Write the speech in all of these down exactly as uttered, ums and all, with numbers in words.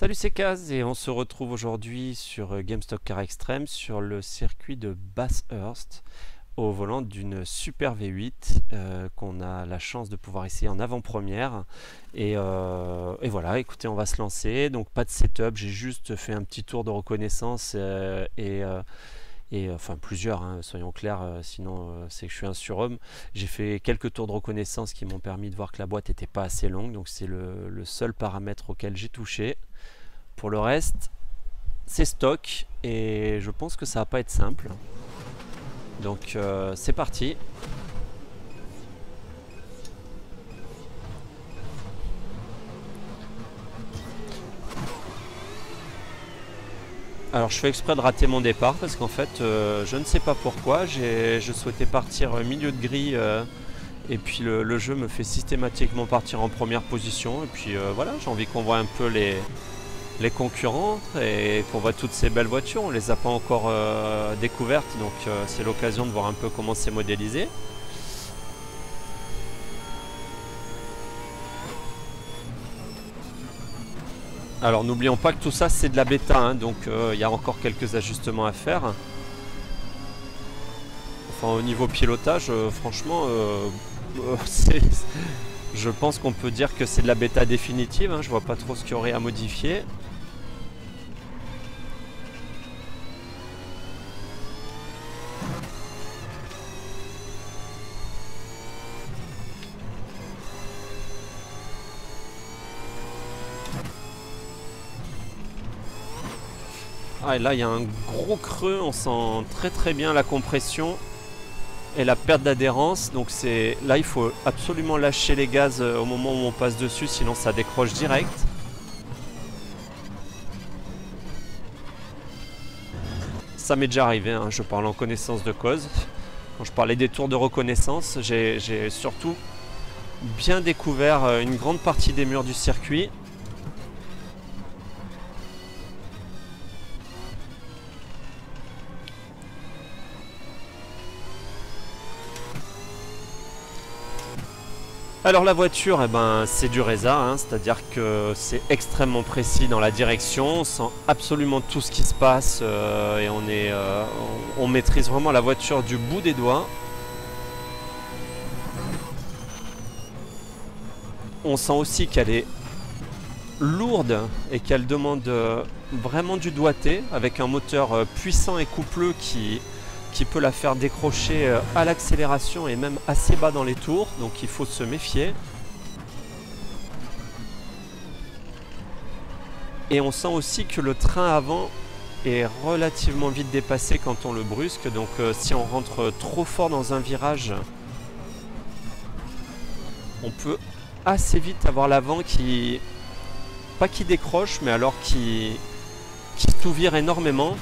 Salut, c'est Kaz et on se retrouve aujourd'hui sur Game Stock Car Extreme sur le circuit de Bathurst au volant d'une Super V huit euh, qu'on a la chance de pouvoir essayer en avant-première. Et, euh, et voilà, écoutez, on va se lancer. Donc pas de setup, j'ai juste fait un petit tour de reconnaissance euh, et... Euh, et enfin plusieurs, hein, soyons clairs, euh, sinon euh, c'est que je suis un surhomme. J'ai fait quelques tours de reconnaissance qui m'ont permis de voir que la boîte n'était pas assez longue, donc c'est le, le seul paramètre auquel j'ai touché. Pour le reste, c'est stock et je pense que ça va pas être simple. Donc euh, c'est parti. Alors je fais exprès de rater mon départ parce qu'en fait euh, je ne sais pas pourquoi, je souhaitais partir milieu de grille euh, et puis le, le jeu me fait systématiquement partir en première position et puis euh, voilà, j'ai envie qu'on voit un peu les, les concurrents et qu'on voit toutes ces belles voitures, on les a pas encore euh, découvertes, donc euh, c'est l'occasion de voir un peu comment c'est modélisé. Alors n'oublions pas que tout ça c'est de la bêta, hein, donc il euh, y a encore quelques ajustements à faire. Enfin au niveau pilotage, euh, franchement, euh, euh, je pense qu'on peut dire que c'est de la bêta définitive, hein, je vois pas trop ce qu'il y aurait à modifier. Ah, et là il y a un gros creux, on sent très très bien la compression et la perte d'adhérence, donc c'est là il faut absolument lâcher les gaz au moment où on passe dessus, sinon ça décroche direct. Ça m'est déjà arrivé, hein, je parle en connaissance de cause. Quand je parlais des tours de reconnaissance, j'ai surtout bien découvert une grande partie des murs du circuit. Alors la voiture, eh ben, c'est du Reiza, hein, c'est-à-dire que c'est extrêmement précis dans la direction, on sent absolument tout ce qui se passe euh, et on, est, euh, on, on maîtrise vraiment la voiture du bout des doigts. On sent aussi qu'elle est lourde et qu'elle demande euh, vraiment du doigté avec un moteur euh, puissant et coupleux qui... qui peut la faire décrocher à l'accélération et même assez bas dans les tours, donc il faut se méfier. Et on sent aussi que le train avant est relativement vite dépassé quand on le brusque, donc euh, si on rentre trop fort dans un virage, on peut assez vite avoir l'avant qui... pas qui décroche, mais alors qui, qui s'ouvre énormément.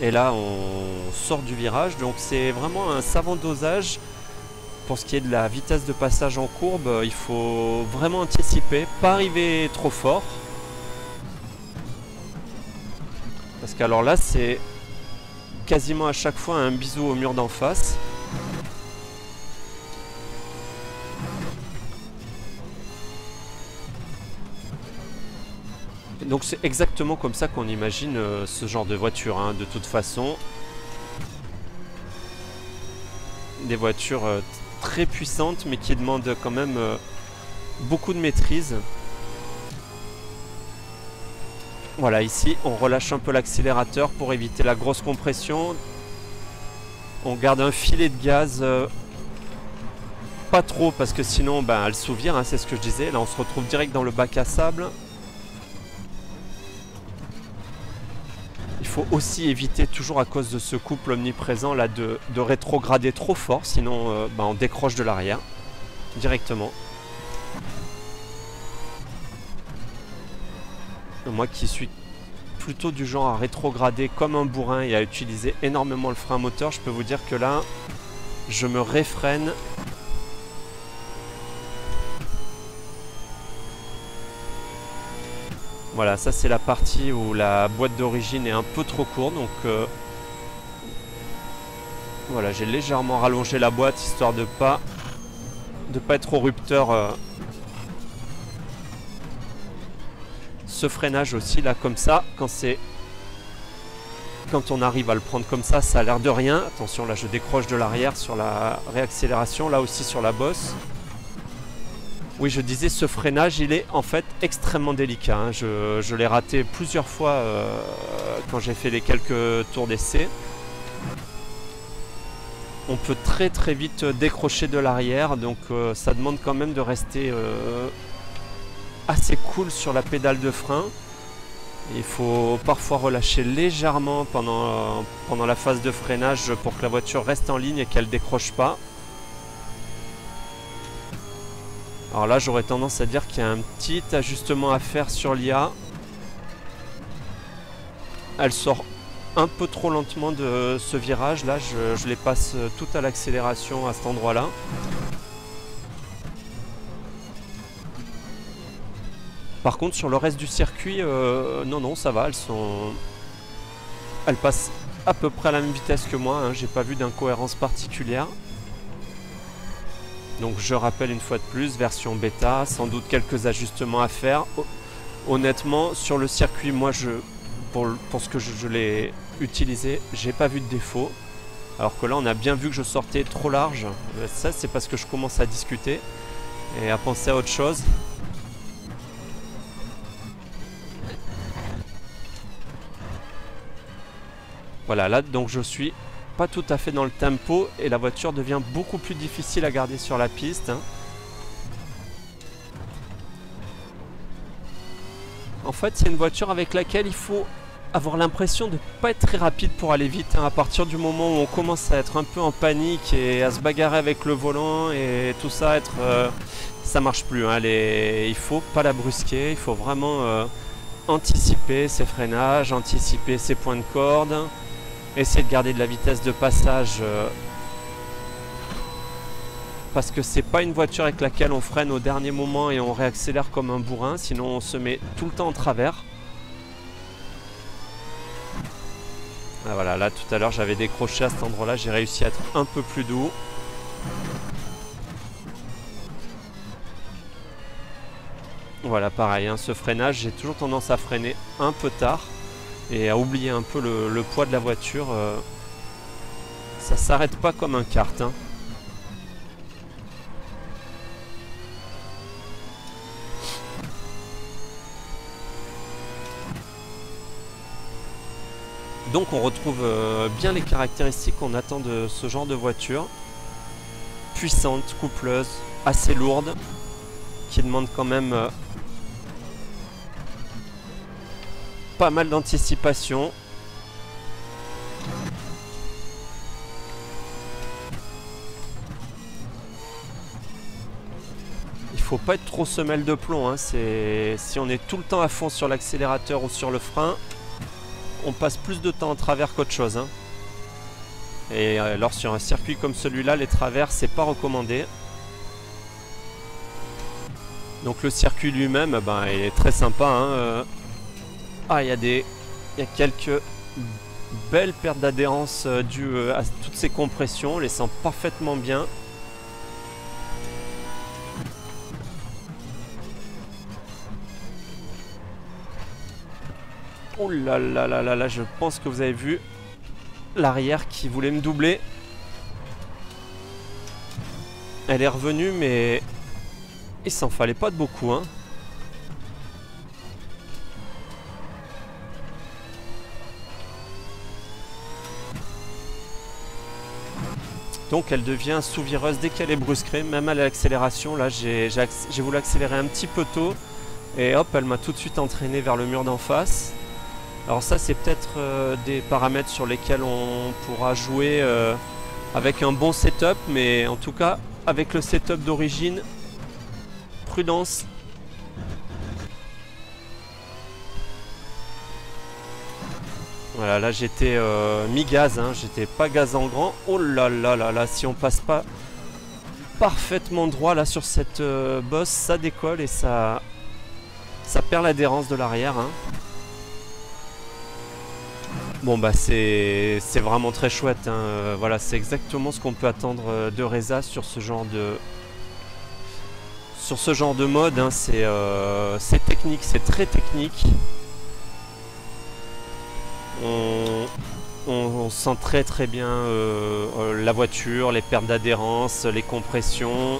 Et là on sort du virage, donc c'est vraiment un savant dosage. Pour ce qui est de la vitesse de passage en courbe, il faut vraiment anticiper, pas arriver trop fort. Parce qu'alors là c'est quasiment à chaque fois un bisou au mur d'en face. Donc c'est exactement comme ça qu'on imagine euh, ce genre de voiture, hein, de toute façon. Des voitures euh, très puissantes mais qui demandent quand même euh, beaucoup de maîtrise. Voilà, ici on relâche un peu l'accélérateur pour éviter la grosse compression. On garde un filet de gaz, euh, pas trop parce que sinon ben, elle s'ouvre, hein, c'est ce que je disais. Là on se retrouve direct dans le bac à sable. Faut aussi éviter, toujours à cause de ce couple omniprésent là, de, de rétrograder trop fort, sinon euh, bah, on décroche de l'arrière directement. Moi qui suis plutôt du genre à rétrograder comme un bourrin et à utiliser énormément le frein moteur, je peux vous dire que là je me réfrène. Voilà, ça c'est la partie où la boîte d'origine est un peu trop courte, donc euh, voilà, j'ai légèrement rallongé la boîte histoire de pas de pas être au rupteur euh, ce freinage aussi là comme ça, quand c'est quand on arrive à le prendre comme ça, ça a l'air de rien. Attention, là je décroche de l'arrière sur la réaccélération, là aussi sur la bosse. Oui, je disais, ce freinage, il est en fait extrêmement délicat, hein. Je, je l'ai raté plusieurs fois euh, quand j'ai fait les quelques tours d'essai. On peut très très vite décrocher de l'arrière, donc euh, ça demande quand même de rester euh, assez cool sur la pédale de frein. Il faut parfois relâcher légèrement pendant, euh, pendant la phase de freinage pour que la voiture reste en ligne et qu'elle ne décroche pas. Alors là, j'aurais tendance à dire qu'il y a un petit ajustement à faire sur l'I A. Elle sort un peu trop lentement de ce virage. Là, je, je les passe toutes à l'accélération à cet endroit-là. Par contre, sur le reste du circuit, euh, non, non, ça va. Elles sont... Elles passent à peu près à la même vitesse que moi, hein. J'ai pas vu d'incohérence particulière. Donc je rappelle une fois de plus, version bêta, sans doute quelques ajustements à faire. Honnêtement, sur le circuit, moi, je, pour, pour ce que je, je l'ai utilisé, j'ai pas vu de défaut. Alors que là, on a bien vu que je sortais trop large. Ça, c'est parce que je commence à discuter et à penser à autre chose. Voilà, là, donc je suis... pas tout à fait dans le tempo et la voiture devient beaucoup plus difficile à garder sur la piste, hein. En fait, c'est une voiture avec laquelle il faut avoir l'impression de ne pas être très rapide pour aller vite, hein. À partir du moment où on commence à être un peu en panique et à se bagarrer avec le volant et tout ça, être euh, ça marche plus, hein. Les... il faut pas la brusquer, il faut vraiment euh, anticiper ses freinages, anticiper ses points de corde. Essayez de garder de la vitesse de passage euh, parce que c'est pas une voiture avec laquelle on freine au dernier moment et on réaccélère comme un bourrin, sinon on se met tout le temps en travers. Ah, voilà, là tout à l'heure j'avais décroché à cet endroit là, j'ai réussi à être un peu plus doux. Voilà, pareil, hein, ce freinage, j'ai toujours tendance à freiner un peu tard et à oublier un peu le, le poids de la voiture. Euh, ça s'arrête pas comme un kart, hein. Donc on retrouve euh, bien les caractéristiques qu'on attend de ce genre de voiture. Puissante, coupleuse, assez lourde, qui demande quand même... Euh, pas mal d'anticipation. Il faut pas être trop semelle de plomb, hein. C'est... si on est tout le temps à fond sur l'accélérateur ou sur le frein, on passe plus de temps en travers qu'autre chose, hein. Et alors sur un circuit comme celui-là, les travers, c'est pas recommandé. Donc le circuit lui-même, ben, il est très sympa, hein. euh... Ah, il y a des, il y a quelques belles pertes d'adhérence dues à toutes ces compressions, on les sent parfaitement bien. Oh là là là là là, je pense que vous avez vu l'arrière qui voulait me doubler. Elle est revenue, mais il s'en fallait pas de beaucoup, hein. Donc elle devient sous-vireuse dès qu'elle est brusquée, même à l'accélération. Là, j'ai voulu accélérer un petit peu tôt et hop, elle m'a tout de suite entraîné vers le mur d'en face. Alors ça, c'est peut-être euh, des paramètres sur lesquels on pourra jouer euh, avec un bon setup, mais en tout cas, avec le setup d'origine, prudence. Voilà, là j'étais euh, mi-gaz, hein, j'étais pas gaz en grand. Oh là là là là, si on passe pas parfaitement droit là sur cette euh, bosse, ça décolle et ça, ça perd l'adhérence de l'arrière, hein. Bon bah c'est vraiment très chouette, hein. Voilà, c'est exactement ce qu'on peut attendre de Reiza sur ce genre de sur ce genre de mode, hein, c'est euh, c'est technique, c'est très technique. On, on, on sent très très bien euh, la voiture, les pertes d'adhérence, les compressions.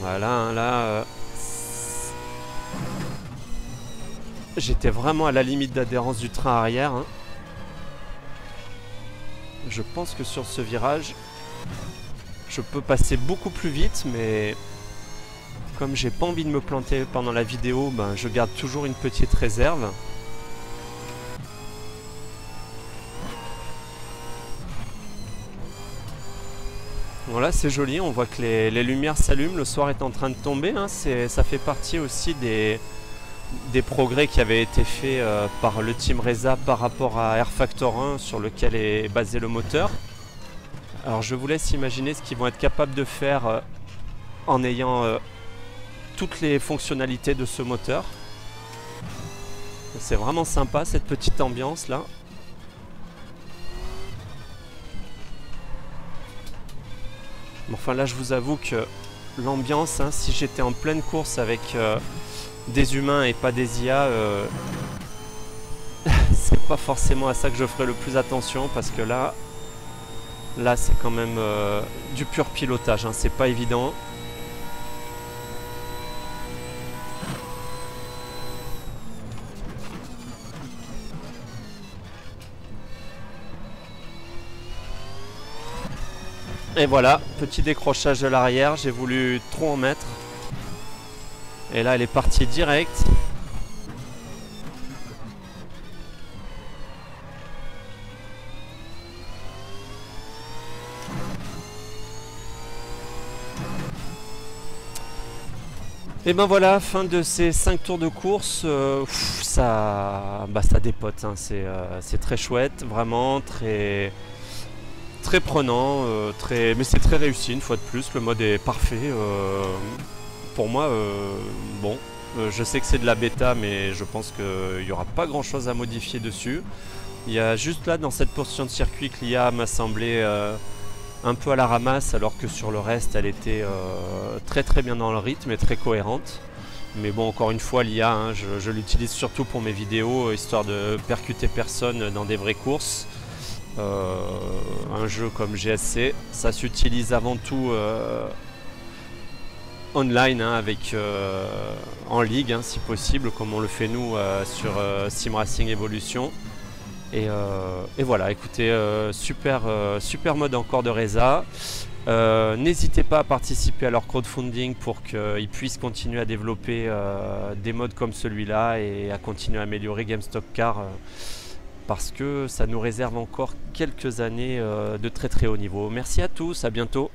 Voilà, là, euh, j'étais vraiment à la limite d'adhérence du train arrière, hein. Je pense que sur ce virage, je peux passer beaucoup plus vite, mais comme j'ai pas envie de me planter pendant la vidéo, ben, je garde toujours une petite réserve. Voilà, c'est joli, on voit que les, les lumières s'allument, le soir est en train de tomber, hein, ça fait partie aussi des, des progrès qui avaient été faits euh, par le team Reiza par rapport à R Factor un sur lequel est basé le moteur. Alors je vous laisse imaginer ce qu'ils vont être capables de faire euh, en ayant euh, toutes les fonctionnalités de ce moteur. C'est vraiment sympa cette petite ambiance là. Enfin là je vous avoue que l'ambiance, hein, si j'étais en pleine course avec euh, des humains et pas des I A, euh, c'est pas forcément à ça que je ferais le plus attention, parce que là, là c'est quand même euh, du pur pilotage, hein, c'est pas évident. Et voilà, petit décrochage de l'arrière, j'ai voulu trop en mettre. Et là, elle est partie direct. Et ben voilà, fin de ces cinq tours de course. Euh, pff, ça, bah, ça dépote, hein. C'est euh, c'est très chouette, vraiment, très... très prenant, euh, très... mais c'est très réussi une fois de plus, le mode est parfait, euh... pour moi, euh... bon, euh, je sais que c'est de la bêta, mais je pense qu'il n'y aura pas grand chose à modifier dessus. Il y a juste là, dans cette portion de circuit, que l'I A m'a semblé euh, un peu à la ramasse, alors que sur le reste, elle était euh, très très bien dans le rythme et très cohérente. Mais bon, encore une fois, l'I A, hein, je, je l'utilise surtout pour mes vidéos, histoire de percuter personne dans des vraies courses. Euh, un jeu comme G S C, ça s'utilise avant tout euh, online, hein, avec, euh, en ligue, hein, si possible, comme on le fait nous euh, sur euh, Sim Racing Evolution. Et, euh, et voilà, écoutez, euh, super, euh, super mode encore de Reiza. Euh, N'hésitez pas à participer à leur crowdfunding pour qu'ils puissent continuer à développer euh, des modes comme celui-là et à continuer à améliorer Game Stock Car. Euh, parce que ça nous réserve encore quelques années euh, de très très haut niveau. Merci à tous, à bientôt.